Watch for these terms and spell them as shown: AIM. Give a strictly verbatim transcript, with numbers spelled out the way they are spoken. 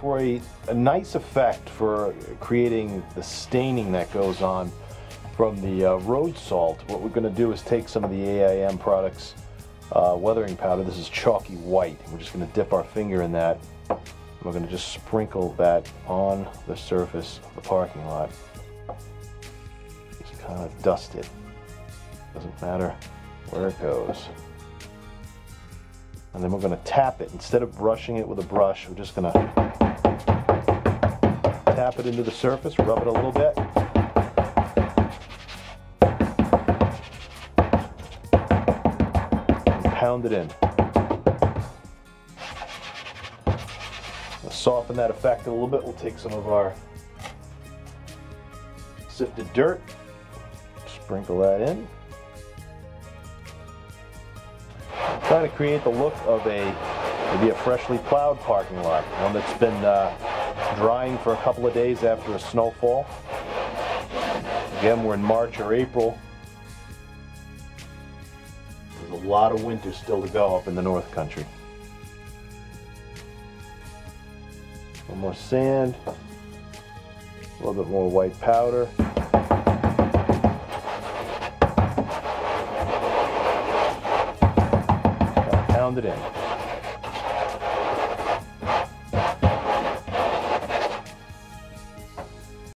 For a, a nice effect for creating the staining that goes on from the uh, road salt, what we're going to do is take some of the A I M products uh, weathering powder. This is chalky white. We're just going to dip our finger in that. We're going to just sprinkle that on the surface of the parking lot. Just kind of dust it. Doesn't matter where it goes. And then we're going to tap it. Instead of brushing it with a brush, we're just going to tap it into the surface, rub it a little bit. And pound it in. We'll soften that effect a little bit. We'll take some of our sifted dirt, sprinkle that in. Trying to create the look of a maybe a freshly plowed parking lot, one that's been uh, drying for a couple of days after a snowfall. Again, we're in March or April. There's a lot of winter still to go up in the North Country. A little more sand, a little bit more white powder. It in.